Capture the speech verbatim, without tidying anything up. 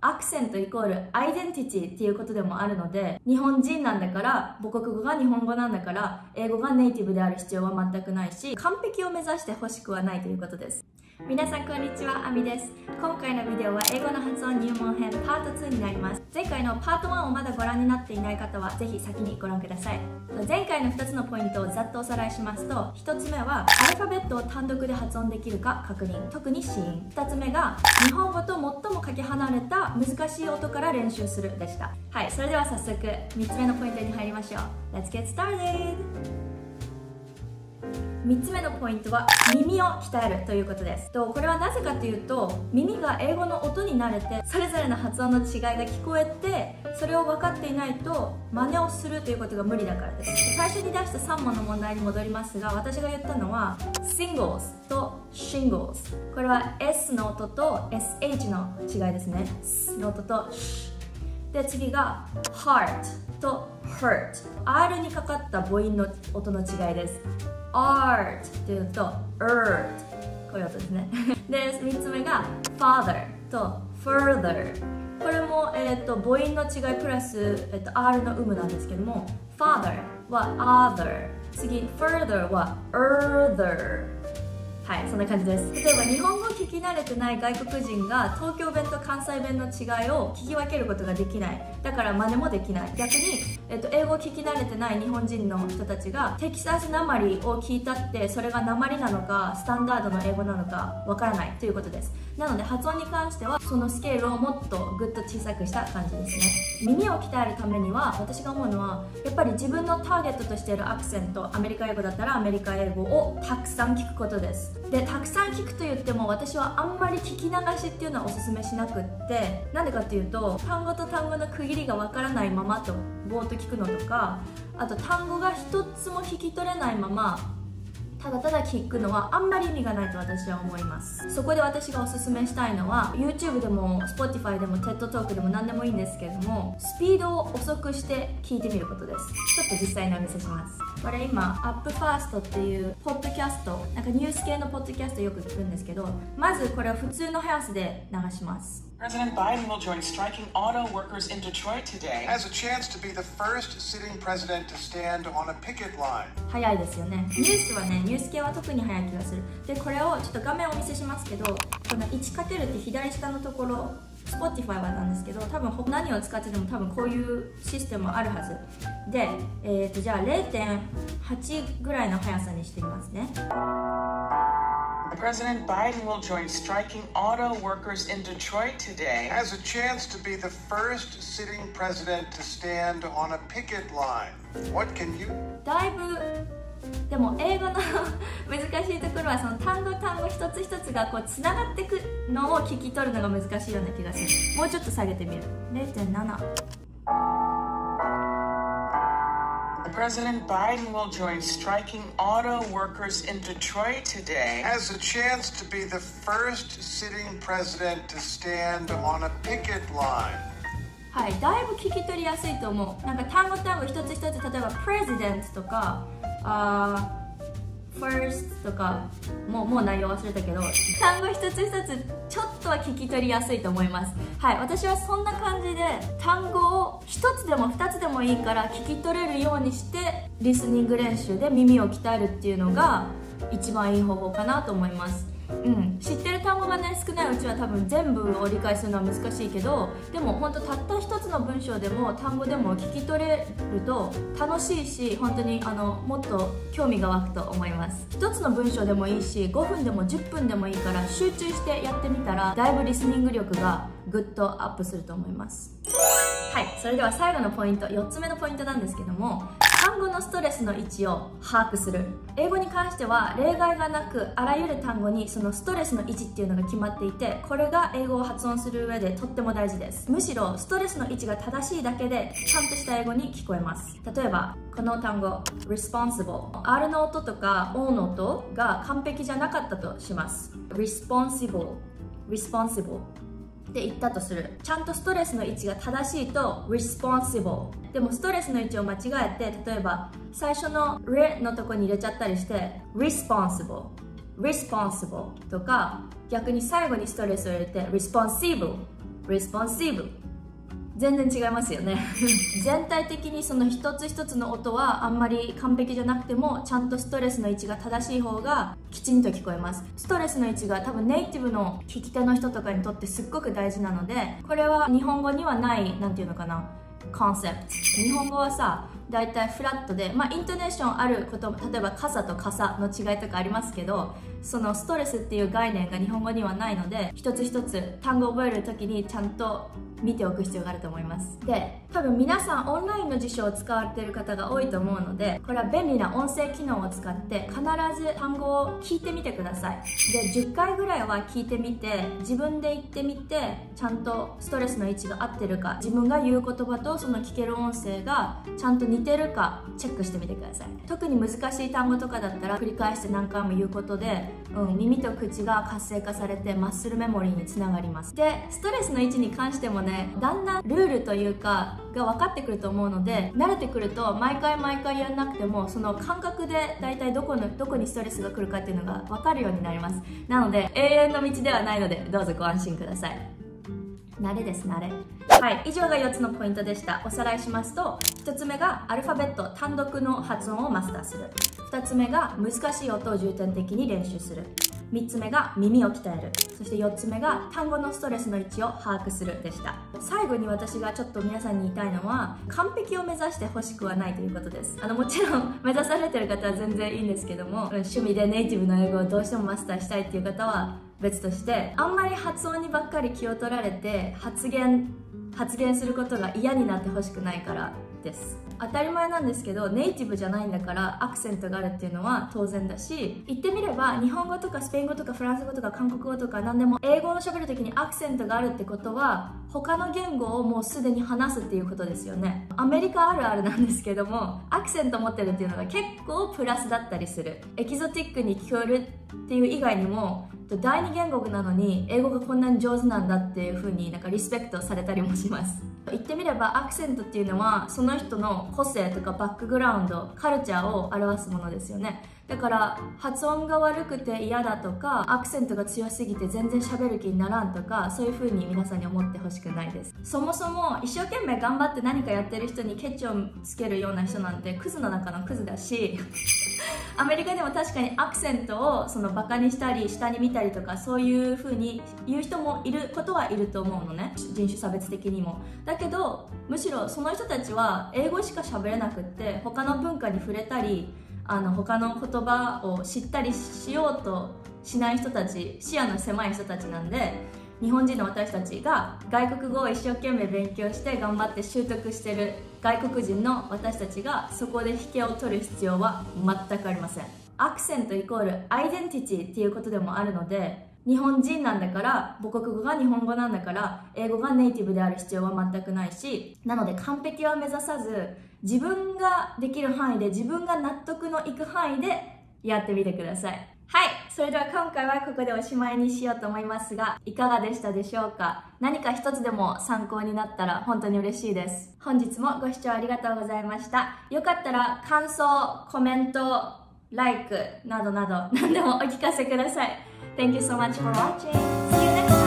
アクセントイコールアイデンティティっていうことでもあるので、日本人なんだから母国語が日本語なんだから英語がネイティブである必要は全くないし、完璧を目指してほしくはないということです。皆さんこんにちは、アミです。今回のビデオは英語の発音入門編パートツーになります。前回のパートワンをまだご覧になっていない方はぜひ先にご覧ください。前回のふたつのポイントをざっとおさらいしますと、ひとつ目はアルファベットを単独で発音できるか確認、特に子音。ふたつめが日本語と最もかけ離れた難しい音から練習するでした。はい、それでは早速みっつめのポイントに入りましょう。 Let's get started!みっつめのポイントは耳を鍛えるということです。とこれはなぜかというと、耳が英語の音に慣れてそれぞれの発音の違いが聞こえて、それを分かっていないと真似をするということが無理だからです。最初に出したさん問の問題に戻りますが、私が言ったのは singles と shingles、 これは S の音と エスエイチ の違いですね。 S の音と sh で、次が heart と hurt、 R にかかった母音の音の違いです。art っていうと earth、 こういう音ですね。で、みっつめが father と further、 これも、えー、と母音の違いプラス、えー、と R の有無なんですけども、 father は other、 次 further は earther。はい、そんな感じです。例えば日本語を聞き慣れてない外国人が東京弁と関西弁の違いを聞き分けることができない、だから真似もできない。逆に、えっと、英語を聞き慣れてない日本人の人たちがテキサスなまりを聞いたって、それがなまりなのかスタンダードの英語なのかわからないということです。なので発音に関してはそのスケールをもっとぐっと小さくした感じですね。耳を鍛えるためには、私が思うのはやっぱり自分のターゲットとしているアクセント、アメリカ英語だったらアメリカ英語をたくさん聞くことです。で、たくさん聞くと言っても私はあんまり聞き流しっていうのはおすすめしなくって、なんでかっていうと、単語と単語の区切りがわからないままとぼーっと聞くのとか、あと単語が一つも聞き取れないままただただ聞くのはあんまり意味がないと私は思います。そこで私がおすすめしたいのは、 YouTube でも Spotify でも TEDTalk でも何でもいいんですけれども、スピードを遅くして聞いてみることです。ちょっと実際にお見せします。これ今 Up First っていうポッドキャスト、なんかニュース系のポッドキャストよく聞くんですけど、まずこれを普通の速さで流します。President Biden will join striking auto workers in Detroit today as a chance to be the first sitting president to stand on a picket line。 早いですよね。ニュースはね、ニュース系は特に早い気がする。で、これをちょっと画面をお見せしますけど、この いち× って左下のところ、 Spotify はなんですけど、多分何を使ってでも多分こういうシステムもあるはずで、えーとじゃあ れいてんはち ぐらいの速さにしてみますね。President Biden will join striking auto workers in Detroit today as a chance to be the first sitting president to stand on a picket line. What can you...でも英語の難しいところは、その単語単語一つ一つがこうつながってくのを聞き取るのが難しいような気がする。もうちょっと下げてみる。 れいてんなな。President Biden will join striking auto workers in Detroit today as a chance to be the first sitting president to stand on a picket line。 はい、だいぶ聞き取りやすいと思う。なんか単語単語一つ一つ、例えば President とか、あーFirst とか、もう、もう内容忘れたけど、単語一つ一つちょっとは聞き取りやすいと思います。はい、私はそんな感じで単語を一つでも二つでもいいから聞き取れるようにして、リスニング練習で耳を鍛えるっていうのが一番いい方法かなと思います。うん、知ってる単語がね、少ないうちは多分全部を理解するのは難しいけど、でも本当たった一つの文章でも単語でも聞き取れると楽しいし、本当にあのもっと興味が湧くと思います。一つの文章でもいいし、ごふんでもじゅっぷんでもいいから集中してやってみたら、だいぶリスニング力がぐっとアップすると思います。はい、それでは最後のポイント、よっつめのポイントなんですけども、単語のストレスの位置を把握する。英語に関しては例外がなく、あらゆる単語にそのストレスの位置っていうのが決まっていて、これが英語を発音する上でとっても大事です。むしろストレスの位置が正しいだけでちゃんとした英語に聞こえます。例えばこの単語 responsible、 R の音とか O の音が完璧じゃなかったとします。 responsible responsibleって言ったとする。ちゃんとストレスの位置が正しいと responsible。 でもストレスの位置を間違えて、例えば最初の re のとこに入れちゃったりして responsible responsible とか、逆に最後にストレスを入れて responsible responsive 全然違いますよね全体的にその一つ一つの音はあんまり完璧じゃなくてもちゃんとストレスの位置が正しい方がきちんと聞こえます。ストレスの位置が多分ネイティブの聞き手の人とかにとってすっごく大事なので、これは日本語にはないなんていうのかなコンセプト。日本語はさだいたいフラットで、まあ、イントネーションあること例えば傘と傘の違いとかありますけど、そのストレスっていう概念が日本語にはないので、一つ一つ単語を覚える時にちゃんと見ておく必要があると思います。で多分皆さんオンラインの辞書を使われている方が多いと思うので、これは便利な音声機能を使って必ず単語を聞いてみてください。でじゅっかいぐらいは聞いてみて自分で言ってみて、ちゃんとストレスの位置が合ってるか、自分が言う言葉とその聞ける音声がちゃんと似てるかチェックしてみてください。特に難しい単語とかだったら繰り返して何回も言うことで、うん、耳と口が活性化されてマッスルメモリーにつながります。でストレスの位置に関してもね、だんだんルールというかが分かってくると思うので、慣れてくると毎回毎回やらなくてもその感覚で大体どこのどこにストレスが来るかっていうのが分かるようになります。なので永遠の道ではないのでどうぞご安心ください。慣れです慣れ。はい、以上がよっつのポイントでした。おさらいしますと、ひとつめがアルファベット単独の発音をマスターする、ふたつめが難しい音を重点的に練習する、みっつめが耳を鍛える、そしてよっつめが単語のストレスの位置を把握するでした。最後に私がちょっと皆さんに言いたいのは、完璧を目指してほしくはないということです。あのもちろん目指されてる方は全然いいんですけども、趣味でネイティブの英語をどうしてもマスターしたいっていう方は別として、あんまり発音にばっかり気を取られて発言発言することが嫌になってほしくないからです。当たり前なんですけど、ネイティブじゃないんだからアクセントがあるっていうのは当然だし、言ってみれば日本語とかスペイン語とかフランス語とか韓国語とか何でも英語を喋る時にアクセントがあるってことは他の言語をもうすでに話すっていうことですよね。アメリカあるあるなんですけども、アクセント持ってるっていうのが結構プラスだったりする。エキゾチックに聞こえるっていう以外にも、第二言語なのに英語がこんなに上手なんだっていう風になんかリスペクトされたりもします。言ってみればアクセントっていうのはその人の個性とかバックグラウンド、カルチャーを表すものですよね。だから発音が悪くて嫌だとか、アクセントが強すぎて全然喋る気にならんとか、そういう風に皆さんに思ってほしくないです。そもそも一生懸命頑張って何かやってる人にケチをつけるような人なんてクズの中のクズだしアメリカでも確かにアクセントをそのバカにしたり下に見たりとか、そういう風に言う人もいることはいると思うのね、人種差別的にも。だけどむしろその人たちは英語しか喋れなくって、他の文化に触れたりあの他の言葉を知ったりしようとしない人たち、視野の狭い人たちなんで、日本人の私たちが外国語を一生懸命勉強して頑張って習得してる外国人の私たちがそこで引けを取る必要は全くありません。アクセントイコールアイデンティティっていうことでもあるので、日本人なんだから母国語が日本語なんだから英語がネイティブである必要は全くないし、なので完璧は目指さず、自分ができる範囲で自分が納得のいく範囲でやってみてください。はい、それでは今回はここでおしまいにしようと思いますが、いかがでしたでしょうか。何か一つでも参考になったら本当に嬉しいです。本日もご視聴ありがとうございました。よかったら感想、コメント、ライクなどなど何でもお聞かせください。Thank you so much for watching. See you next time.